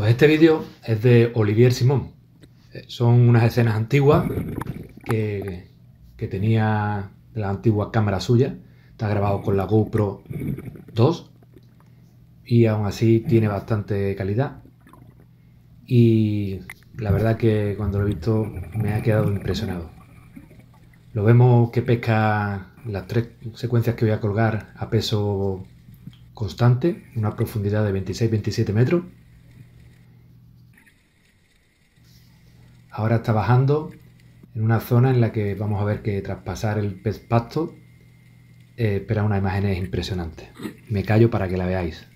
Pues este vídeo es de Olivier Simón. Son unas escenas antiguas que tenía de la antigua cámara suya. Está grabado con la GoPro 2 y aún así tiene bastante calidad. Y la verdad que cuando lo he visto me ha quedado impresionado. Lo vemos que pesca las tres secuencias que voy a colgar a peso constante, una profundidad de 26-27 metros. Ahora está bajando en una zona en la que vamos a ver que tras pasar el pez pasto espera unas imágenes impresionantes. Me callo para que la veáis.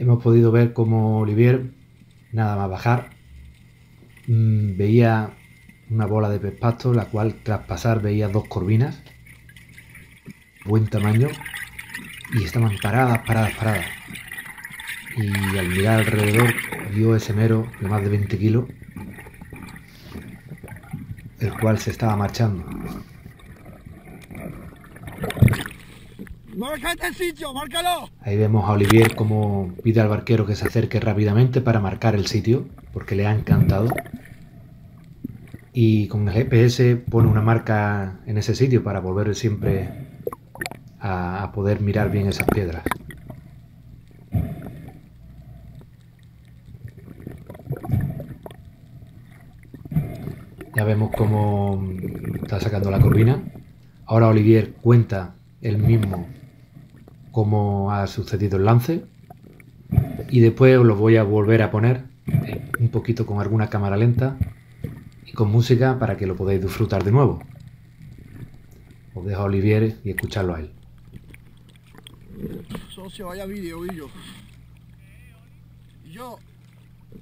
Hemos podido ver cómo Olivier, nada más bajar, veía una bola de pez pasto, la cual tras pasar veía dos corvinas, buen tamaño, y estaban paradas. Y al mirar alrededor vio ese mero de más de 20 kilos, el cual se estaba marchando. Ahí vemos a Olivier como pide al barquero que se acerque rápidamente para marcar el sitio, porque le ha encantado. Y con el GPS pone una marca en ese sitio para volver siempre a poder mirar bien esas piedras. Ya vemos cómo está sacando la corvina. Ahora Olivier cuenta él mismo cómo ha sucedido el lance, y después os lo voy a volver a poner un poquito con alguna cámara lenta y con música para que lo podáis disfrutar de nuevo. Os dejo a Olivier y escucharlo a él. Socio, vaya vídeo, Billo. Yo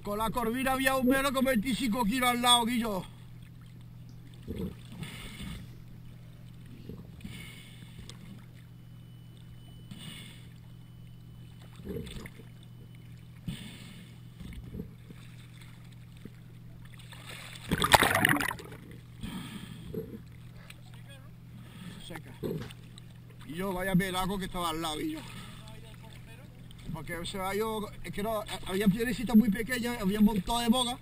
con la corvina había un mero con 25 kilos al lado, Guillo. Y yo vaya pelaco que estaba al lado, y yo porque se va yo, es que no, había piedrecitas muy pequeñas, había un montón de boga,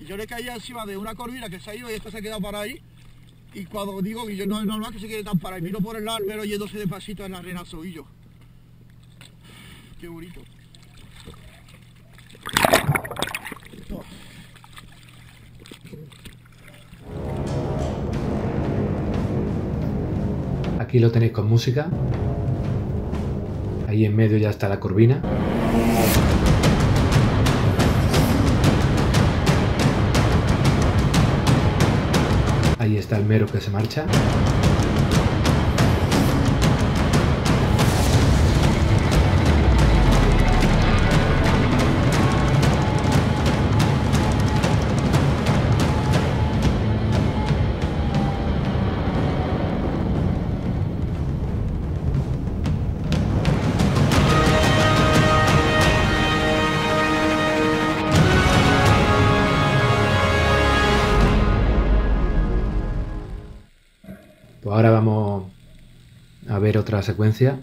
y yo le caía encima de una corvina que se ha ido y esta se ha quedado para ahí. Y cuando digo que yo no es normal que se quede tan para ahí, miro por el lado, pero yéndose despacito en la arena, soy yo. Qué bonito. Aquí lo tenéis con música. Ahí en medio ya está la corvina. Ahí está el mero que se marcha. Ahora vamos a ver otra secuencia,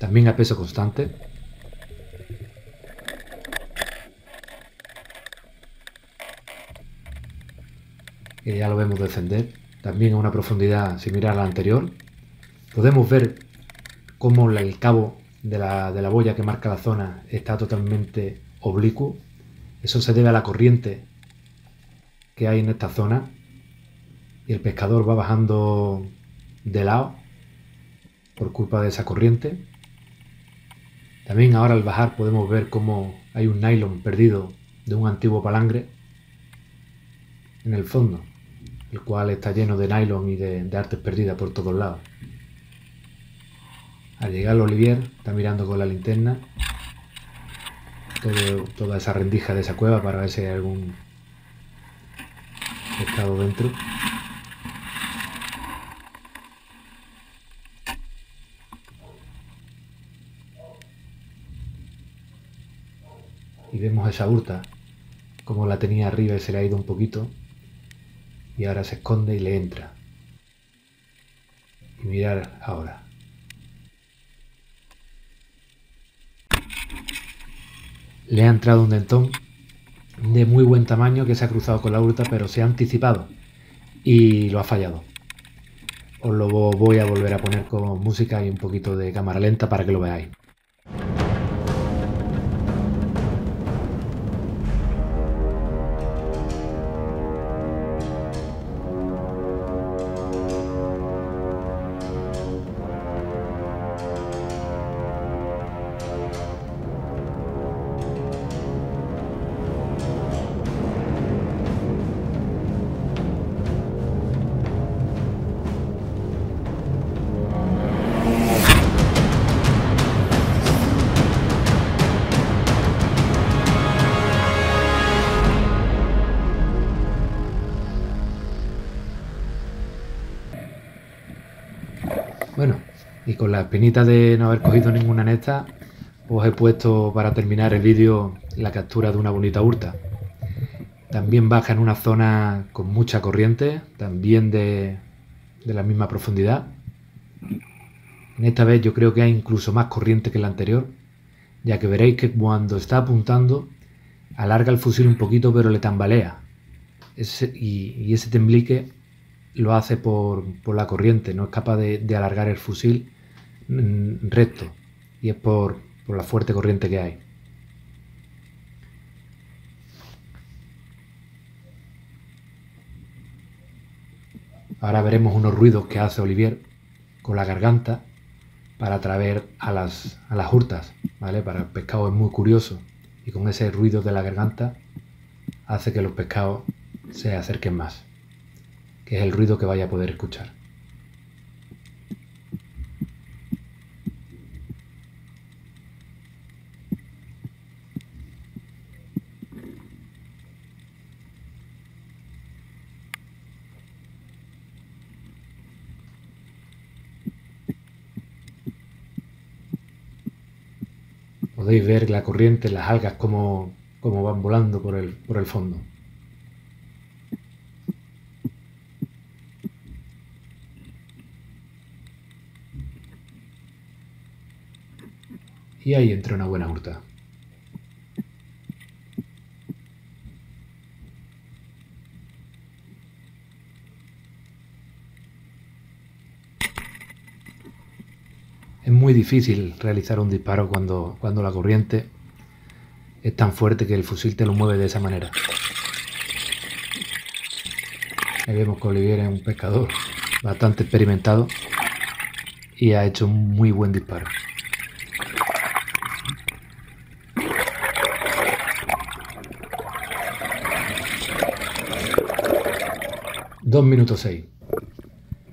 también a peso constante. Y ya lo vemos descender, también a una profundidad similar a la anterior. Podemos ver cómo el cabo de la boya que marca la zona está totalmente oblicuo. Eso se debe a la corriente que hay en esta zona. Y el pescador va bajando de lado por culpa de esa corriente. También ahora al bajar podemos ver cómo hay un nylon perdido de un antiguo palangre en el fondo, el cual está lleno de nylon y de artes perdidas por todos lados. Al llegar Olivier está mirando con la linterna toda esa rendija de esa cueva para ver si hay algún pescado dentro. Y vemos esa Urta, como la tenía arriba y se le ha ido un poquito, y ahora se esconde y le entra. Y mirar ahora. Le ha entrado un dentón de muy buen tamaño que se ha cruzado con la Urta, pero se ha anticipado y lo ha fallado. Os lo voy a volver a poner con música y un poquito de cámara lenta para que lo veáis. Bueno, y con la espinita de no haber cogido ninguna en esta, os he puesto para terminar el vídeo la captura de una bonita Urta. También baja en una zona con mucha corriente, también de la misma profundidad. En esta vez yo creo que hay incluso más corriente que en la anterior, ya que veréis que cuando está apuntando alarga el fusil un poquito pero le tambalea. Ese tembleque lo hace por la corriente, no es capaz de alargar el fusil recto, y es por la fuerte corriente que hay. Ahora veremos unos ruidos que hace Olivier con la garganta para atraer a las Urtas, ¿vale? Para el pescado es muy curioso, y con ese ruido de la garganta hace que los pescados se acerquen más. Es el ruido que vaya a poder escuchar. Podéis ver la corriente, las algas como van volando por el fondo. Y ahí entra una buena Urta. Es muy difícil realizar un disparo cuando la corriente es tan fuerte que el fusil te lo mueve de esa manera. Ahí vemos que Olivier es un pescador bastante experimentado y ha hecho un muy buen disparo. Dos minutos 6.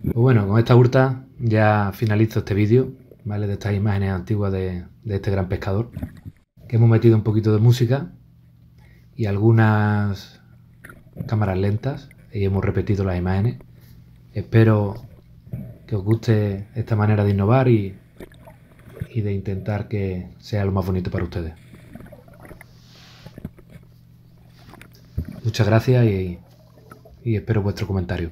Pues bueno, con esta Urta ya finalizo este vídeo, ¿vale? De estas imágenes antiguas de este gran pescador, que hemos metido un poquito de música y algunas cámaras lentas y hemos repetido las imágenes. Espero que os guste esta manera de innovar y de intentar que sea lo más bonito para ustedes. Muchas gracias y espero vuestro comentario.